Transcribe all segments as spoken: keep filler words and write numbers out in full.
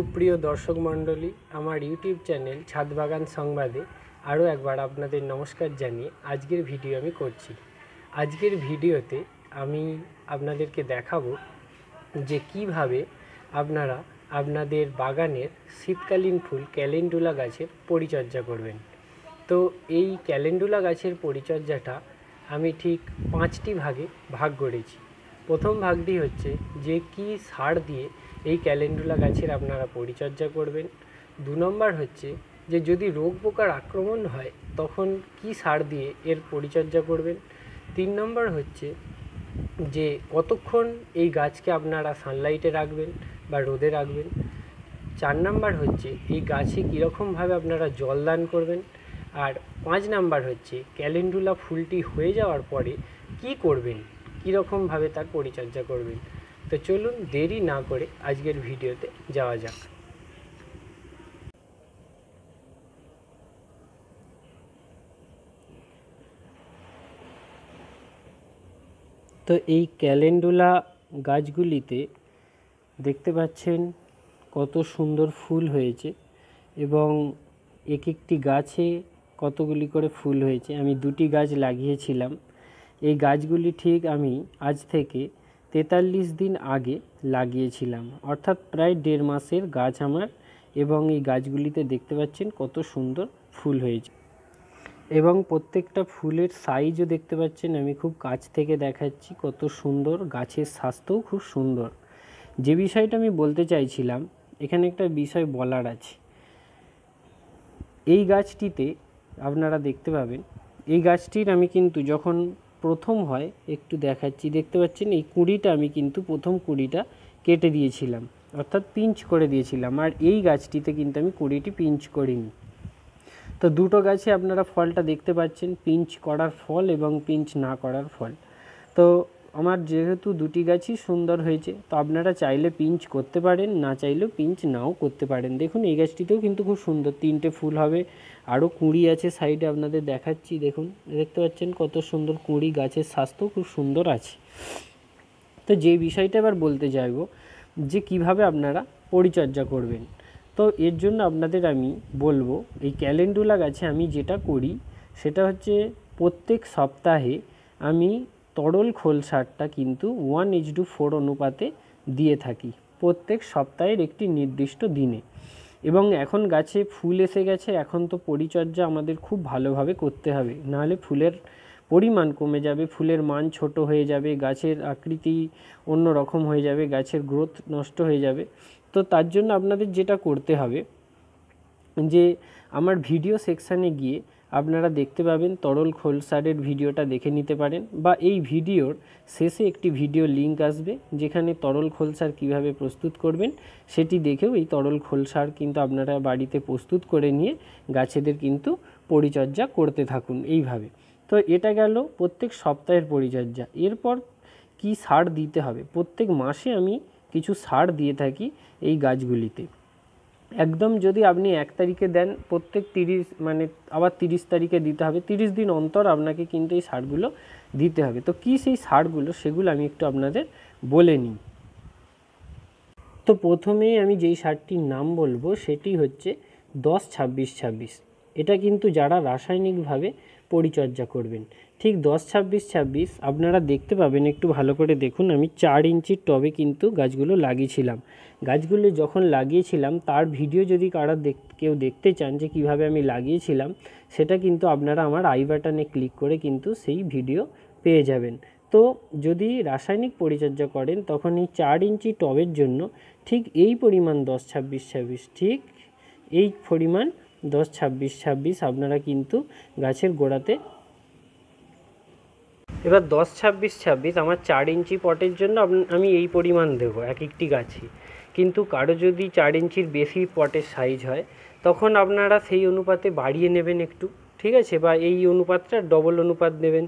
सुप्रिय दर्शक मंडली आमार यूट्यूब चैनल छाद बागान संबादे आरो एक बार आपनादेर नमस्कार जानिए आजकेर भिडियो आमी करछि। आजकेर भिडियोते आमी आपनादेरके देखाबो जे किभाबे आपनारा आपनादेर बागानेर शीतकालीन फुल ক্যালেন্ডুলা गाछेर परिचर्या करबेन। तो एई ক্যালেন্ডুলা गाछेर परिचर्याटा आमी ठीक पाँचटी भागे भाग करेछि। प्रथम भागटी हच्छे जे कि सार दिये এই ক্যালেন্ডুলা গাছের আপনারা পরিচর্যা করবেন। दो নম্বর হচ্ছে যে যদি রোগ পোকার আক্রমণ হয় তখন কি সার দিয়ে এর পরিচর্যা করবেন। तीन নম্বর হচ্ছে যে কতক্ষণ এই গাছকে আপনারা সানলাইটে রাখবেন বা রোদে রাখবেন। চার নম্বর হচ্ছে এই গাছে কি রকম ভাবে আপনারা জল দান করবেন। আর পাঁচ নম্বর হচ্ছে ক্যালেন্ডুলা ফুলটি হয়ে যাওয়ার পরে কি করবেন, কি রকম ভাবে তার পরিচর্যা করবেন। तो चलून देरी ना करे आजकेर भिडियोते जावा जाक। तो एई ক্যালেন্ডুলা गाछगुलिते देखते पाच्छेन कत सुंदर फुल होयेछे एबं एक एकटी गाछे कतगुली करे फुल होयेछे। आमी दुटी गाछ लागियेछिलाम। एई गाछगुली ठीक आमी आज थेके তেতাল্লিশ दिन आगे লাগিয়েছিলাম, অর্থাৎ প্রায় দেড় মাসের গাছ আমার। এবং এই গাছগুলিতে দেখতে পাচ্ছেন কত সুন্দর ফুল হয়েছে এবং প্রত্যেকটা ফুলের সাইজও দেখতে পাচ্ছেন। আমি খুব কাছ থেকে দেখাচ্ছি কত সুন্দর, গাছের স্বাস্থ্যও খুব সুন্দর। যে বিষয়টা আমি বলতে চাইছিলাম, এখানে একটা বিষয় বলার আছে। এই গাছটিতে আপনারা দেখতে পাবেন, এই গাছটির আমি কিন্তু যখন প্রথম হয় একটু দেখাচ্ছি। দেখতে পাচ্ছেন এই কুড়িটা আমি কিন্তু প্রথম কুড়িটা কেটে দিয়েছিলাম, অর্থাৎ পিঞ্চ করে দিয়েছিলাম। আর এই গাছটিতে কিন্তু আমি কুড়িটি পিঞ্চ করিনি। তো দুটো গাছে আপনারা ফলটা দেখতে পাচ্ছেন, পিঞ্চ করার ফল এবং পিঞ্চ না করার ফল। তো আমার যেহেতু দুটি গাছই সুন্দর হয়েছে, তো আপনারা চাইলে পিঞ্চ করতে পারেন, না চাইলেও পিঞ্চ নাও করতে পারেন। দেখুন এই গাছটিতেও কিন্তু খুব সুন্দর তিনটে ফুল হবে। আরও কুঁড়ি আছে সাইডে, আপনাদের দেখাচ্ছি। দেখুন দেখতে পাচ্ছেন কত সুন্দর কুঁড়ি, গাছের স্বাস্থ্য খুব সুন্দর আছে। তো যে বিষয়টা এবার বলতে চাইব যে কিভাবে আপনারা পরিচর্যা করবেন। তো এর জন্য আপনাদের আমি বলবো এই ক্যালেন্ডুলা গাছে আমি যেটা করি সেটা হচ্ছে প্রত্যেক সপ্তাহে আমি তরল খোল সারটা কিন্তু ওয়ান ইজ টু ফোর অনুপাতে দিয়ে থাকি প্রত্যেক সপ্তাহের একটি নির্দিষ্ট দিনে। এবং এখন গাছে ফুল এসে গেছে, এখন তো পরিচর্যা আমাদের খুব ভালোভাবে করতে হবে, নাহলে ফুলের পরিমাণ কমে যাবে, ফুলের মান ছোট হয়ে যাবে, গাছের আকৃতি অন্য রকম হয়ে যাবে, গাছের গ্রোথ নষ্ট হয়ে যাবে। তো তার জন্য আপনাদের যেটা করতে হবে যে আমার ভিডিও সেকশানে গিয়ে আপনারা দেখতে পাবেন তরল খোল সারের ভিডিওটা দেখে নিতে পারেন, বা এই ভিডিওর শেষে একটি ভিডিও লিঙ্ক আসবে যেখানে তরল খোল সার কীভাবে প্রস্তুত করবেন সেটি দেখেও এই তরল খোল সার কিন্তু আপনারা বাড়িতে প্রস্তুত করে নিয়ে গাছেদের কিন্তু পরিচর্যা করতে থাকুন এইভাবে। তো এটা গেল প্রত্যেক সপ্তাহের পরিচর্যা। এরপর কি সার দিতে হবে, প্রত্যেক মাসে আমি কিছু সার দিয়ে থাকি এই গাছগুলিতে। একদম যদি আপনি এক তারিখে দেন, প্রত্যেক তিরিশ মানে আবার তিরিশ তারিখে দিতে হবে, তিরিশ দিন অন্তর আপনাকে কিন্তু এই সারগুলো দিতে হবে। তো কী সেই সারগুলো সেগুলো আমি একটু আপনাদের বলে নিই। তো প্রথমেই আমি যেই সারটির নাম বলবো সেটি হচ্ছে দশ ছাব্বিশ ছাব্বিশ। এটা কিন্তু যারা রাসায়নিকভাবে পরিচর্যা করবেন ঠিক দশ ছাব্বিশ ছাব্বিশ আপনারা দেখতে পাবেন। একটু ভালো করে দেখুন, আমি চার ইঞ্চির টবে কিন্তু গাছগুলো লাগিয়েছিলাম। গাছগুলো যখন লাগিয়েছিলাম তার ভিডিও যদি কারা দেখ কেউ দেখতে চান যে কীভাবে আমি লাগিয়েছিলাম, সেটা কিন্তু আপনারা আমার আই বাটনে ক্লিক করে কিন্তু সেই ভিডিও পেয়ে যাবেন। তো যদি রাসায়নিক পরিচর্যা করেন তখন এই চার ইঞ্চি টবের জন্য ঠিক এই পরিমাণ দশ ছাব্বিশ ছাব্বিশ ঠিক এই পরিমাণ দশ ছাব্বিশ ছাব্বিশ আপনারা কিন্তু গাছের গোড়াতে। এবার দশ ছাব্বিশ ছাব্বিশ আমার চার ইঞ্চি পটের জন্য আমি এই পরিমাণ দেবো এক একটি গাছে। কিন্তু কারো যদি চার ইঞ্চির বেশি পটের সাইজ হয় তখন আপনারা সেই অনুপাতে বাড়িয়ে নেবেন একটু, ঠিক আছে, বা এই অনুপাতটা ডবল অনুপাত নেবেন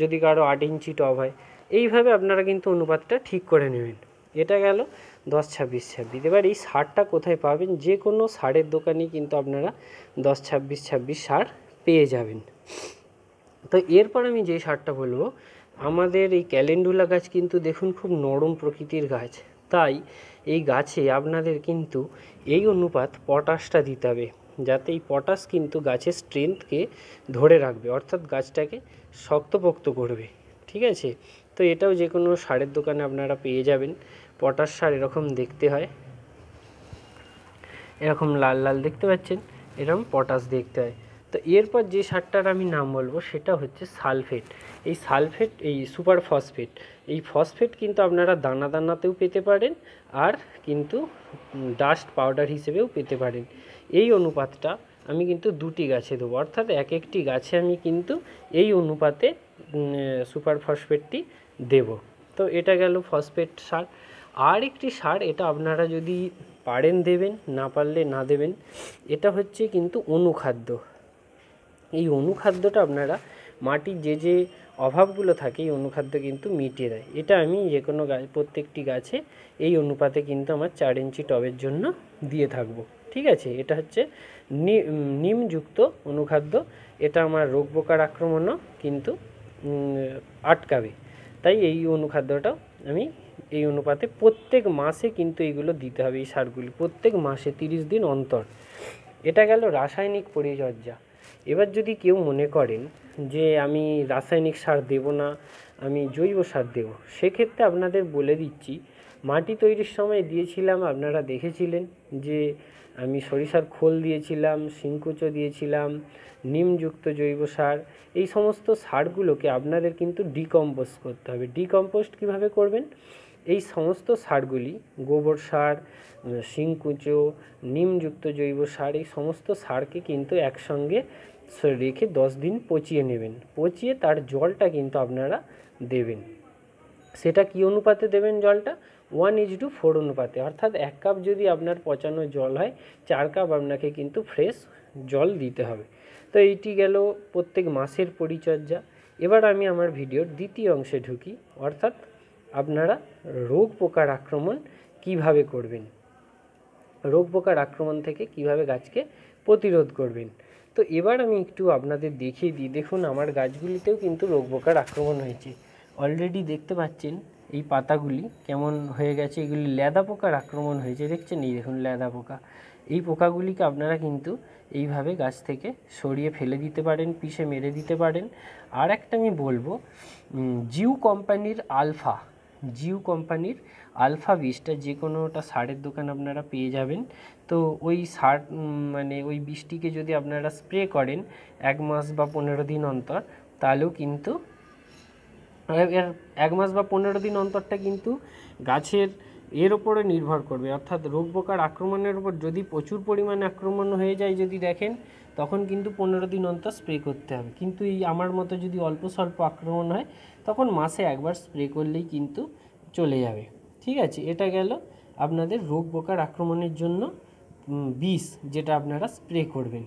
যদি কারো আট ইঞ্চি টব হয়। এইভাবে আপনারা কিন্তু অনুপাতটা ঠিক করে নেবেন। এটা গেল দশ ছাব্বিশ ছাব্বিশ। এবার এই সারটা কোথায় পাবেন, যে কোনো সারের দোকানেই কিন্তু আপনারা দশ ছাব্বিশ ছাব্বিশ সার পেয়ে যাবেন। তো এরপর আমি যে সারটা বলবো, আমাদের এই ক্যালেন্ডুলা গাছ কিন্তু দেখুন খুব নরম প্রকৃতির গাছ। তাই এই গাছে আপনাদের কিন্তু এই অনুপাত পটাশটা দিতে হবে যাতে এই পটাশ কিন্তু গাছের স্ট্রেংথকে ধরে রাখবে অর্থাৎ গাছটাকে শক্তপোক্ত করবে ঠিক আছে। তো এটাও যে কোনো সারের দোকানে আপনারা পেয়ে যাবেন। পটাশ সার এরকম দেখতে হয়, এরকম লাল লাল দেখতে পাচ্ছেন, এরকম পটাশ দেখতে হয়। তো এরপর যে সারটার আমি নাম বলবো সেটা হচ্ছে সালফেট। এই সালফেট এই সুপার ফসফেট, এই ফসফেট কিন্তু আপনারা দানা দানাতেও পেতে পারেন আর কিন্তু ডাস্ট পাউডার হিসেবেও পেতে পারেন। এই অনুপাতটা আমি কিন্তু দুটি গাছে দেবো অর্থাৎ এক একটি গাছে আমি কিন্তু এই অনুপাতে সুপার ফসফেটটি দেব। তো এটা গেল ফসফেট সার। আর একটি সার, এটা আপনারা যদি পারেন দেবেন, না পারলে না দেবেন, এটা হচ্ছে কিন্তু অনুখাদ্য। এই অনুখাদ্যটা আপনারা মাটির যে যে অভাবগুলো থাকে এই অনুখাদ্য কিন্তু মিটিয়ে দেয়। এটা আমি যে কোনো গাছ প্রত্যেকটি গাছে এই অনুপাতে কিন্তু আমার চার ইঞ্চি টবের জন্য দিয়ে থাকব ঠিক আছে। এটা হচ্ছে নিমযুক্ত অনুখাদ্য, এটা আমার রোগ পোকার আক্রমণও কিন্তু আটকাবে, তাই এই অনুখাদ্যটাও আমি এই অনুপাতে প্রত্যেক মাসে কিন্তু এইগুলো দিতে হবে। এই সারগুলি প্রত্যেক মাসে তিরিশ দিন অন্তর। এটা গেল রাসায়নিক পরিচর্যা। এবার যদি কেউ মনে করেন যে আমি রাসায়নিক সার দেব না, আমি জৈব সার দেব, সেক্ষেত্রে আপনাদের বলে দিচ্ছি মাটি তৈরির সময় দিয়েছিলাম, আপনারা দেখেছিলেন যে আমি সরিষার খোল দিয়েছিলাম, শিংকুচো দিয়েছিলাম, নিমযুক্ত জৈব সার। এই সমস্ত সারগুলোকে আপনাদের কিন্তু ডিকম্পোস্ট করতে হবে। ডিকম্পোস্ট কীভাবে করবেন? এই সমস্ত সারগুলি গোবর সার, শিংকুচো, নিমযুক্ত জৈব সার, এই সমস্ত সারকে কিন্তু একসঙ্গে রেখে দশ দিন পচিয়ে নেবেন। পচিয়ে তার জলটা কিন্তু আপনারা দেবেন। সেটা কি অনুপাতে দেবেন জলটা? ওয়ান ইজ টু ফোর অনুপাতে, অর্থাৎ এক কাপ যদি আপনার পচানো জল হয় চার কাপ আপনাকে কিন্তু ফ্রেশ জল দিতে হবে। তো এইটি গেল প্রত্যেক মাসের পরিচর্যা। এবার আমি আমার ভিডিওর দ্বিতীয় অংশে ঢুকি, অর্থাৎ আপনারা রোগ পোকার আক্রমণ কিভাবে করবেন, রোগ পোকার আক্রমণ থেকে কিভাবে গাছকে প্রতিরোধ করবেন। তো এবার আমি একটু আপনাদের দেখিয়ে দিই। দেখুন আমার গাছগুলিতেও কিন্তু রোগ পোকার আক্রমণ হয়েছে, অলরেডি দেখতে পাচ্ছেন এই পাতাগুলি কেমন হয়ে গেছে, এগুলি ল্যাদা পোকার আক্রমণ হয়েছে দেখছেন। এই দেখুন ল্যাদা পোকা, এই পোকাগুলিকে আপনারা কিন্তু এইভাবে গাছ থেকে সরিয়ে ফেলে দিতে পারেন, পিষে মেরে দিতে পারেন। আর একটা আমি বলবো জিউ কোম্পানির আলফা, জিউ কোম্পানির আলফা বীজটা যে কোনোটা সারের দোকান আপনারা পেয়ে যাবেন। তো ওই সার মানে ওই বীজটিকে যদি আপনারা স্প্রে করেন এক মাস বা পনেরো দিন অন্তর, তাহলেও কিন্তু এর এক মাস বা পনেরো দিন অন্তরটা কিন্তু গাছের এর ওপরে নির্ভর করবে, অর্থাৎ রোগ পোকার আক্রমণের উপর। যদি প্রচুর পরিমাণে আক্রমণ হয়ে যায় যদি দেখেন, তখন কিন্তু পনেরো দিন অন্তর স্প্রে করতে হবে। কিন্তু এই আমার মতো যদি অল্প স্বল্প আক্রমণ হয় তখন মাসে একবার স্প্রে করলেই কিন্তু চলে যাবে ঠিক আছে। এটা গেল আপনাদের রোগ পোকার আক্রমণের জন্য বিষ যেটা আপনারা স্প্রে করবেন।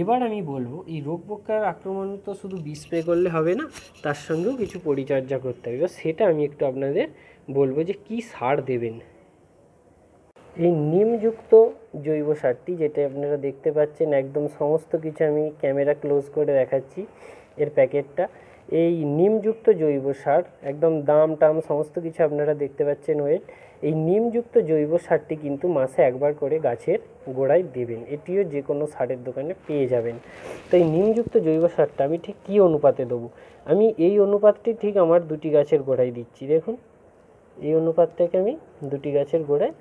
এবার আমি বলবো এই রোগ পোকার আক্রমণ তো শুধু বিষ স্প্রে করলে হবে না, তার সঙ্গেও কিছু পরিচর্যা করতে হবে। এবার সেটা আমি একটু আপনাদের বলবো যে কি সার দেবেন। এই নিমযুক্ত জৈব সারটি যেটা আপনারা দেখতে পাচ্ছেন, একদম সমস্ত কিছু আমি ক্যামেরা ক্লোজ করে দেখাচ্ছি এর প্যাকেটটা। এই নিমযুক্ত জৈব সার একদম দাম টাম সমস্ত কিছু আপনারা দেখতে পাচ্ছেন ওয়েট। এই নিমযুক্ত জৈব সারটি কিন্তু মাসে একবার করে গাছের গোড়ায় দেবেন, এটিও যে কোনো সারের দোকানে পেয়ে যাবেন। তো এই নিমযুক্ত জৈব সারটা আমি ঠিক কী অনুপাতে দেবো? আমি এই অনুপাতটি ঠিক আমার দুটি গাছের গোড়ায় দিচ্ছি। দেখুন এই অনুপাতটাকে আমি দুটি গাছের গোড়ায়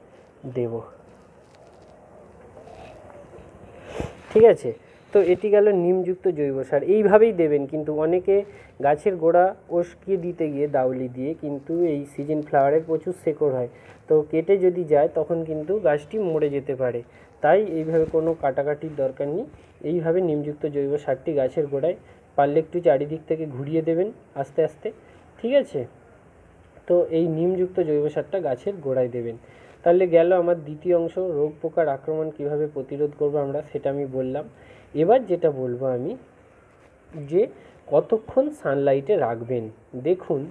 দেব ঠিক আছে। তো এটি গেল নিমযুক্ত জৈব সার, এইভাবেই দেবেন। কিন্তু অনেকে গাছের গোড়া উস্কিয়ে দিতে গিয়ে দাউলি দিয়ে কিন্তু এই সিজন ফ্লাওয়ারের প্রচুর শেকড় হয়, তো কেটে যদি যায় তখন কিন্তু গাছটি মরে যেতে পারে, তাই এইভাবে কোনো কাটাকাটির দরকার নেই। এইভাবে নিমযুক্ত জৈব সারটি গাছের গোড়ায় পারলে একটু চারিদিক থেকে ঘুরিয়ে দেবেন আস্তে আস্তে ঠিক আছে। তো এই নিমযুক্ত জৈব সারটা গাছের গোড়ায় দেবেন। তাহলে গেল আমার দ্বিতীয় অংশ, রোগ পোকার আক্রমণ কিভাবে প্রতিরোধ করবো আমরা সেটা আমি বললাম। এবার যেটা বলবো আমি যে কতক্ষণ সানলাইটে রাখবেন। দেখুন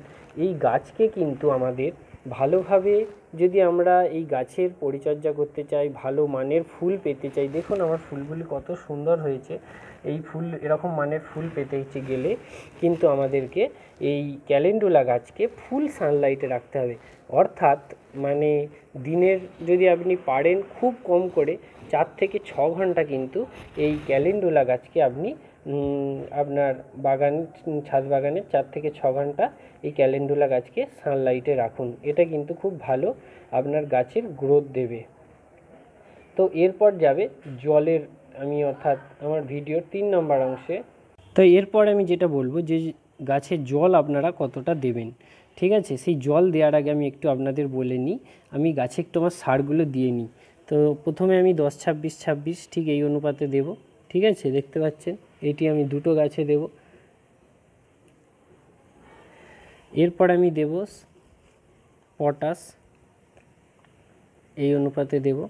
এই গাছকে কিন্তু আমাদের ভালোভাবে যদি আমরা এই গাছের পরিচর্যা করতে চাই, ভালো মানের ফুল পেতে চাই, দেখুন আমার ফুলগুলি কত সুন্দর হয়েছে। এই ফুল এরকম মানে ফুল পেতে গেলে কিন্তু আমাদেরকে এই ক্যালেন্ডুলা গাছকে ফুল সানলাইটে রাখতে হবে। অর্থাৎ মানে দিনের যদি আপনি পারেন খুব কম করে চার থেকে ছ ঘন্টা কিন্তু এই ক্যালেন্ডুলা গাছকে আপনি আপনার বাগান ছাদ বাগানে চার থেকে ছ ঘন্টা এই ক্যালেন্ডুলা গাছকে সানলাইটে রাখুন। এটা কিন্তু খুব ভালো আপনার গাছের গ্রোথ দেবে। তো এরপর যাবে জলের আমি অর্থাৎ আমার ভিডিওর তিন নম্বর অংশে। তো এরপর আমি যেটা বলবো যে গাছে জল আপনারা কতটা দেবেন, ঠিক আছে। সেই জল দেওয়ার আগে আমি একটু আপনাদের বলে নিই আমি গাছে একটু আমার সারগুলো দিয়ে নিই। তো প্রথমে আমি দশ ছাব্বিশ ছাব্বিশ ঠিক এই অনুপাতে দেব, ঠিক আছে। দেখতে পাচ্ছেন এটি আমি দুটো গাছে দেব। এরপর আমি দেব পটাশ, এই অনুপাতে দেব।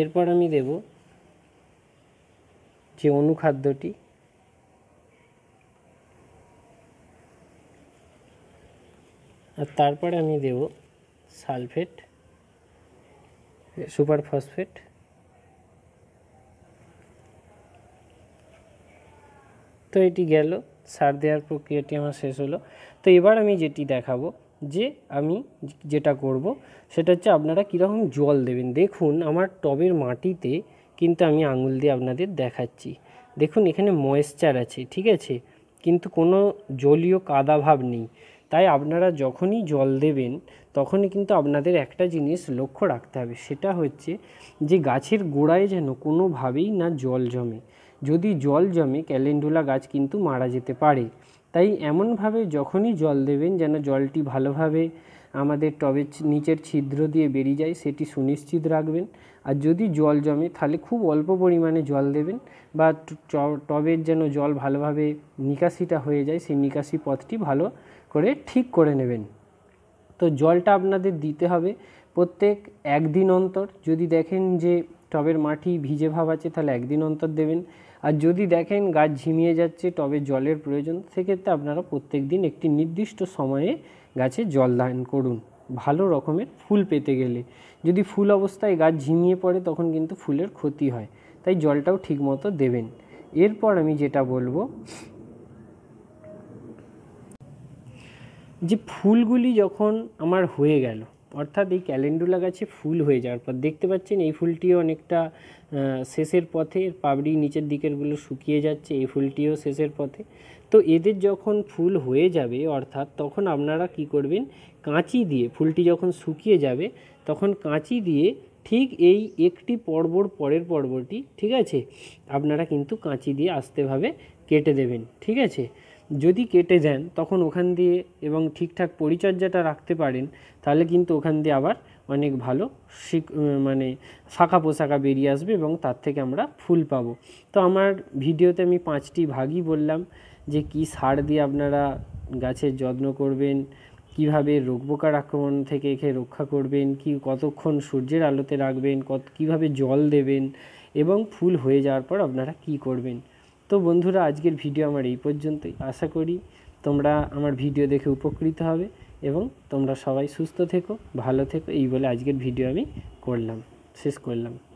এরপর আমি দেব যে অনুখাদ্যটি, আর তারপরে আমি দেব সালফেট সুপার ফসফেট। তো এটি গেল, সার দেওয়ার প্রক্রিয়াটি আমার শেষ হলো। তো এবার আমি যেটি দেখাবো যে আমি যেটা করব সেটা হচ্ছে আপনারা কীরকম জল দেবেন। দেখুন আমার টবের মাটিতে কিন্তু আমি আঙুল দিয়ে আপনাদের দেখাচ্ছি, দেখুন এখানে ময়েশ্চার আছে, ঠিক আছে, কিন্তু কোনো জলীয় কাদা ভাব নেই। তাই আপনারা যখনই জল দেবেন তখনই কিন্তু আপনাদের একটা জিনিস লক্ষ্য রাখতে হবে, সেটা হচ্ছে যে গাছের গোড়ায় যেন কোনোভাবেই না জল জমে। যদি জল জমে ক্যালেন্ডুলা গাছ কিন্তু মারা যেতে পারে। তাই এমনভাবে যখনই জল দেবেন যেন জলটি ভালোভাবে আমাদের টবের নিচের ছিদ্র দিয়ে বেরিয়ে যায়, সেটি সুনিশ্চিত রাখবেন। আর যদি জল জমে তাহলে খুব অল্প পরিমাণে জল দেবেন বা টবের যেন জল ভালোভাবে নিকাশিটা হয়ে যায়, সেই নিকাশি পথটি ভালো করে ঠিক করে নেবেন। তো জলটা আপনাদের দিতে হবে প্রত্যেক একদিন অন্তর। যদি দেখেন যে টবের মাটি ভিজে ভাব আছে তাহলে একদিন অন্তর দেবেন। আর যদি দেখেন গাছ ঝিমিয়ে যাচ্ছে, টবে জলের প্রয়োজন, সেক্ষেত্রে আপনারা প্রত্যেক দিন একটি নির্দিষ্ট সময়ে গাছে জল দান করুন ভালো রকমের ফুল পেতে গেলে। যদি ফুল অবস্থায় গাছ ঝিমিয়ে পড়ে তখন কিন্তু ফুলের ক্ষতি হয়, তাই জলটাও ঠিকমতো দেবেন। এরপর আমি যেটা বলবো যে ফুলগুলি যখন আমার হয়ে গেল, অর্থাৎ এই ক্যালেন্ডুলা গাছে ফুল হয়ে যাওয়ার পর দেখতে পাচ্ছেন এই ফুলটিও অনেকটা শেষের পথে, পাবড়ি নিচের দিকেরগুলো শুকিয়ে যাচ্ছে, এই ফুলটিও শেষের পথে। তো এদের যখন ফুল হয়ে যাবে অর্থাৎ তখন আপনারা কি করবেন, কাঁচি দিয়ে ফুলটি যখন শুকিয়ে যাবে তখন কাঁচি দিয়ে ঠিক এই একটি পর্বর পরের পর্বটি, ঠিক আছে, আপনারা কিন্তু কাঁচি দিয়ে আস্তেভাবে কেটে দেবেন, ঠিক আছে। যদি কেটে দেন তখন ওখান দিয়ে এবং ঠিকঠাক পরিচর্যাটা রাখতে পারেন তাহলে কিন্তু ওখান দিয়ে আবার অনেক ভালো শিক মানে শাখা পোশাখা বেরিয়ে আসবে এবং তার থেকে আমরা ফুল পাবো। তো আমার ভিডিওতে আমি পাঁচটি ভাগই বললাম যে কি সার দিয়ে আপনারা গাছের যত্ন করবেন, কিভাবে রোগপোকার আক্রমণ থেকে একে রক্ষা করবেন, কি কতক্ষণ সূর্যের আলোতে রাখবেন, কত কীভাবে জল দেবেন এবং ফুল হয়ে যাওয়ার পর আপনারা কি করবেন। তো বন্ধুরা আজকের ভিডিও আমার এই পর্যন্তই। আশা করি তোমরা আমার ভিডিও দেখে উপকৃত হবে এবং তোমরা সবাই সুস্থ থেকো, ভালো থেকো, এই বলে আজকের ভিডিও আমি করলাম শেষ করলাম।